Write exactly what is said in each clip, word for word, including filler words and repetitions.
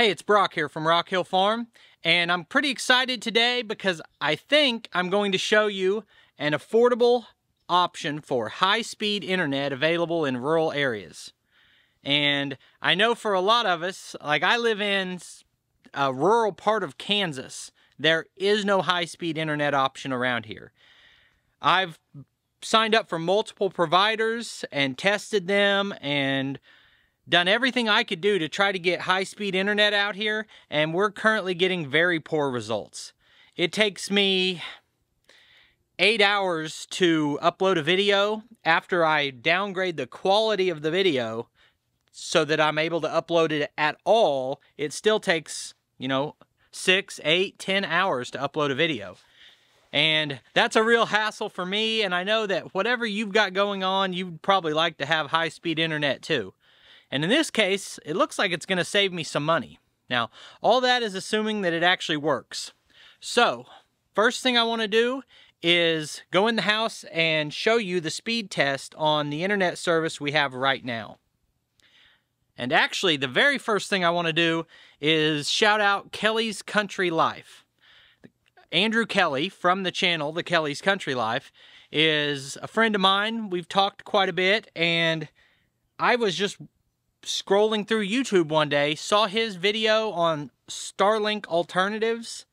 Hey, it's Brock here from Rock Hill Farm, and I'm pretty excited today because I think I'm going to show you an affordable option for high-speed internet available in rural areas. And I know for a lot of us, like I live in a rural part of Kansas, there is no high-speed internet option around here. I've signed up for multiple providers and tested them and done everything I could do to try to get high-speed internet out here, and we're currently getting very poor results. It takes me eight hours to upload a video after I downgrade the quality of the video so that I'm able to upload it at all. It still takes, you know, six, eight, ten hours to upload a video. And that's a real hassle for me, and I know that whatever you've got going on, you'd probably like to have high-speed internet too. And in this case, it looks like it's going to save me some money. Now, all that is assuming that it actually works. So, first thing I want to do is go in the house and show you the speed test on the internet service we have right now. And actually, the very first thing I want to do is shout out Kelly's Country Life. Andrew Kelly from the channel, the Kelly's Country Life, is a friend of mine. We've talked quite a bit, and I was just scrolling through YouTube one day, saw his video on Starlink alternatives,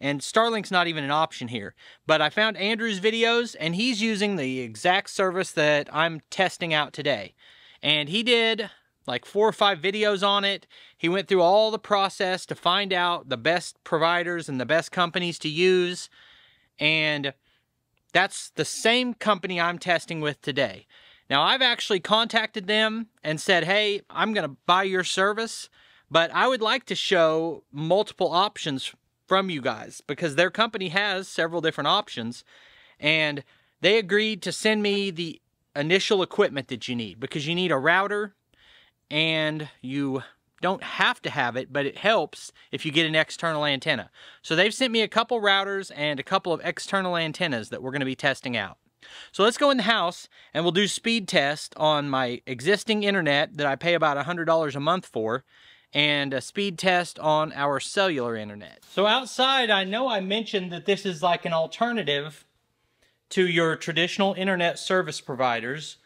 and Starlink's not even an option here, but I found Andrew's videos, and he's using the exact service that I'm testing out today, and he did like four or five videos on it. He went through all the process to find out the best providers and the best companies to use, and that's the same company I'm testing with today. Now, I've actually contacted them and said, hey, I'm going to buy your service, but I would like to show multiple options from you guys because their company has several different options, and they agreed to send me the initial equipment that you need because you need a router, and you don't have to have it, but it helps if you get an external antenna. So they've sent me a couple routers and a couple of external antennas that we're going to be testing out. So let's go in the house and we'll do speed test on my existing internet that I pay about one hundred dollars a month for, and a speed test on our cellular internet. So outside, I know I mentioned that this is like an alternative to your traditional internet service providers,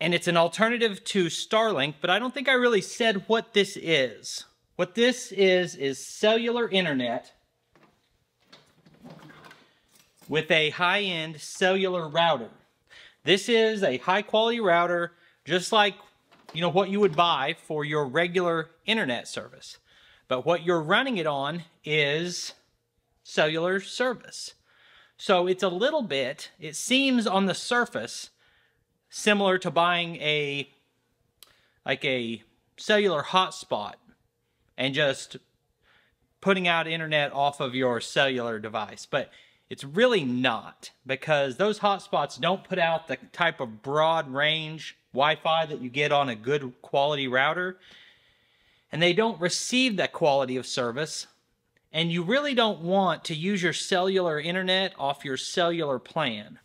and it's an alternative to Starlink, but I don't think I really said what this is. What this is is cellular internet with a high-end cellular router. This is a high-quality router, just like, you know, what you would buy for your regular internet service. But what you're running it on is cellular service. So it's a little bit, it seems on the surface, similar to buying a, like a cellular hotspot and just putting out internet off of your cellular device. But it's really not, because those hotspots don't put out the type of broad range Wi-Fi that you get on a good quality router, and they don't receive that quality of service, and you really don't want to use your cellular internet off your cellular plan.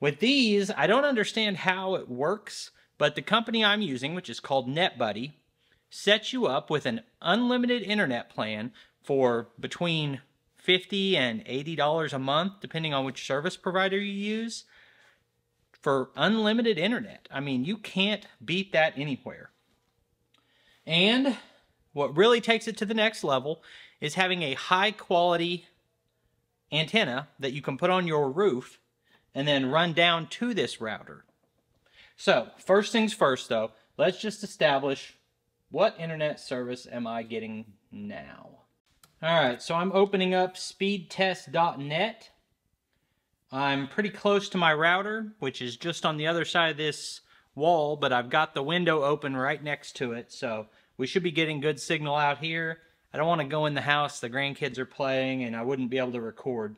With these, I don't understand how it works, but the company I'm using, which is called NetBuddy, sets you up with an unlimited internet plan for between fifty and eighty dollars a month, depending on which service provider you use, for unlimited internet. I mean, you can't beat that anywhere. And what really takes it to the next level is having a high-quality antenna that you can put on your roof and then run down to this router. So, first things first, though, let's just establish what internet service am I getting now. Alright, so I'm opening up speed test dot net. I'm pretty close to my router, which is just on the other side of this wall, but I've got the window open right next to it, so we should be getting good signal out here. I don't want to go in the house, the grandkids are playing, and I wouldn't be able to record.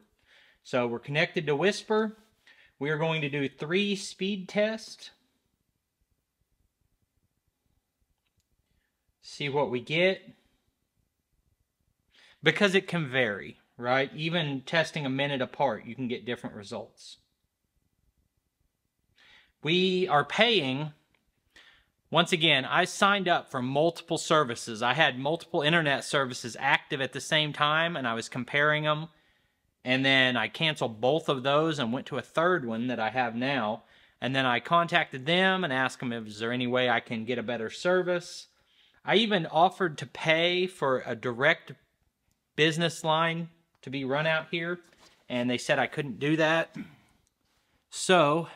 So we're connected to Whisper. We are going to do three speed tests. See what we get. Because it can vary, right? Even testing a minute apart, you can get different results. We are paying Once again, I signed up for multiple services. I had multiple internet services active at the same time, and I was comparing them. And then I canceled both of those and went to a third one that I have now. And then I contacted them and asked them if is there any way I can get a better service. I even offered to pay for a direct business line to be run out here, and they said I couldn't do that. So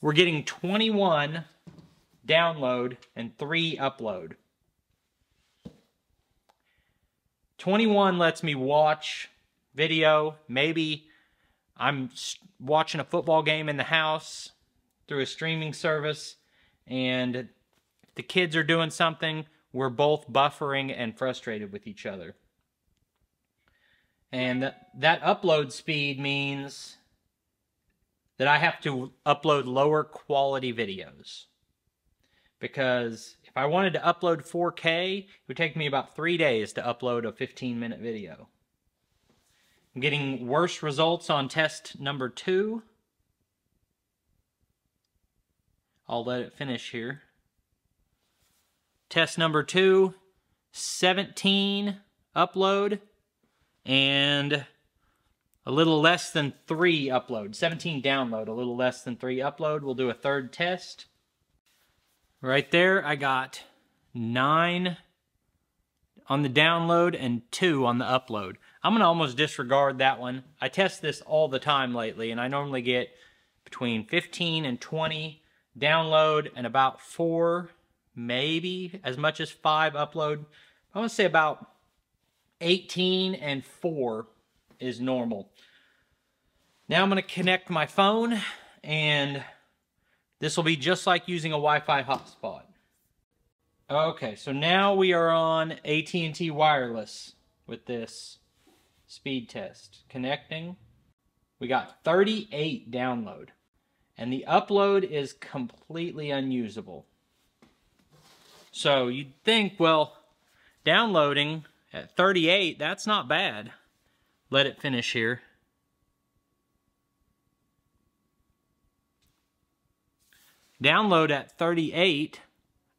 we're getting twenty-one download and three upload. twenty-one lets me watch video. Maybe I'm watching a football game in the house through a streaming service, and if the kids are doing something, we're both buffering and frustrated with each other. And that, that upload speed means that I have to upload lower quality videos, because if I wanted to upload four K, it would take me about three days to upload a fifteen minute video. I'm getting worse results on test number two. I'll let it finish here. Test number two, seventeen upload and a little less than three upload. seventeen download, a little less than three upload. We'll do a third test. Right there, I got nine on the download and two on the upload. I'm going to almost disregard that one. I test this all the time lately, and I normally get between fifteen and twenty download and about four, maybe as much as five upload. I want to say about eighteen and four is normal. Now I'm going to connect my phone, and this will be just like using a Wi-Fi hotspot. Okay, so now we are on A T and T Wireless with this speed test. Connecting. We got thirty-eight download. And the upload is completely unusable. So you'd think, well, downloading at thirty-eight, that's not bad. Let it finish here. Download at thirty-eight,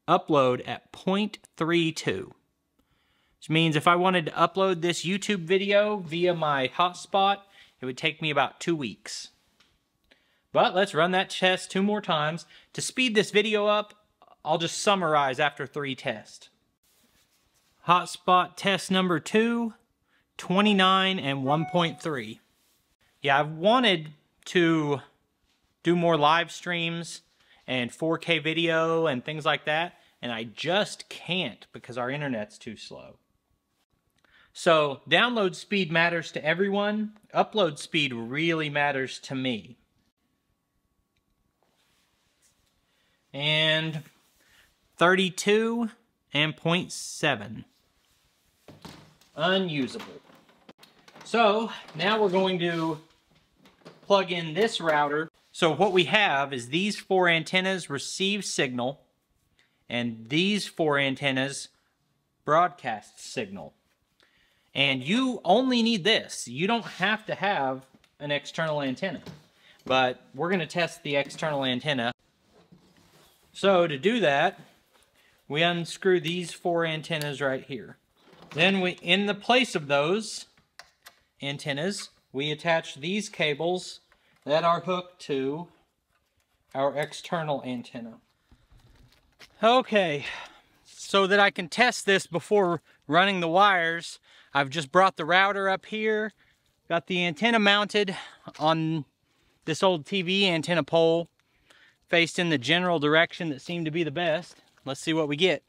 upload at zero point three two. Which means if I wanted to upload this YouTube video via my hotspot, it would take me about two weeks. But let's run that test two more times. To speed this video up, I'll just summarize after three tests. Hotspot test number two, twenty-nine and one point three. Yeah, I've wanted to do more live streams and four K video and things like that, and I just can't because our internet's too slow. So download speed matters to everyone. Upload speed really matters to me. And thirty-two and zero point seven. Unusable. So now we're going to plug in this router. So what we have is these four antennas receive signal, and these four antennas broadcast signal. And you only need this. You don't have to have an external antenna. But we're going to test the external antenna. So to do that, we unscrew these four antennas right here. Then we, in the place of those antennas, we attach these cables that are hooked to our external antenna. Okay, so that I can test this before running the wires, I've just brought the router up here, got the antenna mounted on this old T V antenna pole, faced in the general direction that seemed to be the best. Let's see what we get.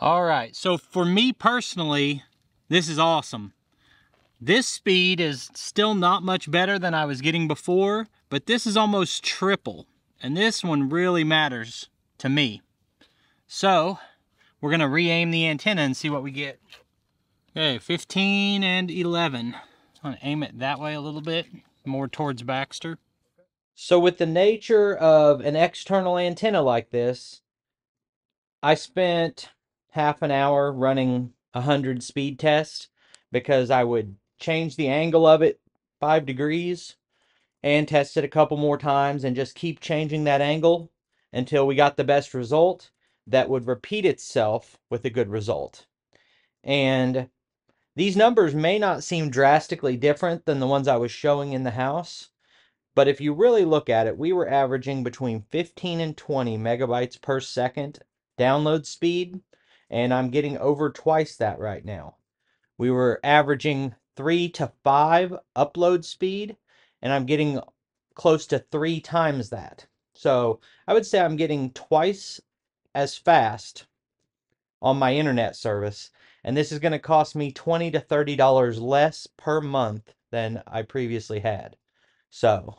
All right, so for me personally, this is awesome. This speed is still not much better than I was getting before, but this is almost triple, and this one really matters to me. So we're gonna re-aim the antenna and see what we get. Okay, fifteen and eleven. I'm gonna aim it that way a little bit, more towards Baxter. So with the nature of an external antenna like this, I spent half an hour running one hundred speed tests because I would change the angle of it five degrees and test it a couple more times and just keep changing that angle. until we got the best result that would repeat itself with a good result. And these numbers may not seem drastically different than the ones I was showing in the house, but if you really look at it, we were averaging between fifteen and twenty megabytes per second download speed, and I'm getting over twice that right now. We were averaging three to five upload speed, and I'm getting close to three times that. So I would say I'm getting twice as fast on my internet service, and this is going to cost me twenty to thirty dollars less per month than I previously had. So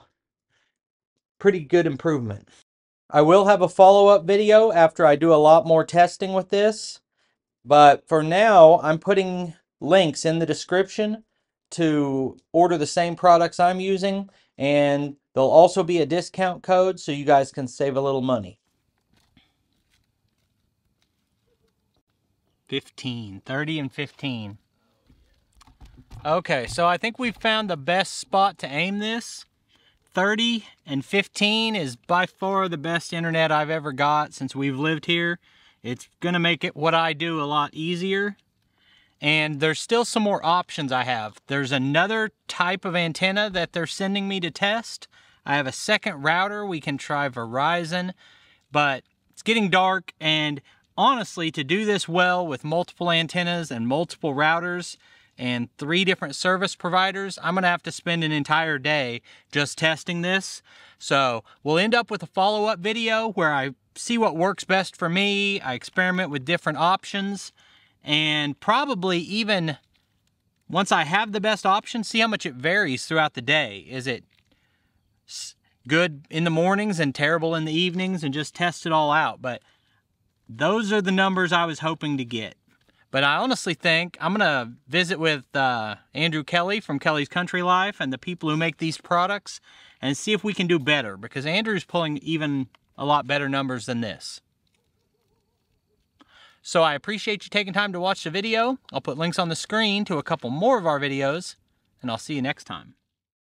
pretty good improvement. I will have a follow-up video after I do a lot more testing with this, but for now I'm putting links in the description to order the same products I'm using, and there'll also be a discount code so you guys can save a little money. fifteen, thirty and fifteen. Okay, so I think we've found the best spot to aim this. thirty and fifteen is by far the best internet I've ever got since we've lived here. It's gonna make it what I do a lot easier. And there's still some more options I have. There's another type of antenna that they're sending me to test. I have a second router. We can try Verizon, but it's getting dark. And honestly, to do this well with multiple antennas and multiple routers and three different service providers, I'm gonna have to spend an entire day just testing this. So we'll end up with a follow-up video where I see what works best for me. I experiment with different options. And probably even once I have the best option, see how much it varies throughout the day. Is it good in the mornings and terrible in the evenings, and just test it all out? But those are the numbers I was hoping to get. But I honestly think I'm gonna visit with uh, Andrew Kelly from Kelly's Country Life and the people who make these products and see if we can do better, because Andrew's pulling even a lot better numbers than this. So I appreciate you taking time to watch the video. I'll put links on the screen to a couple more of our videos, and I'll see you next time.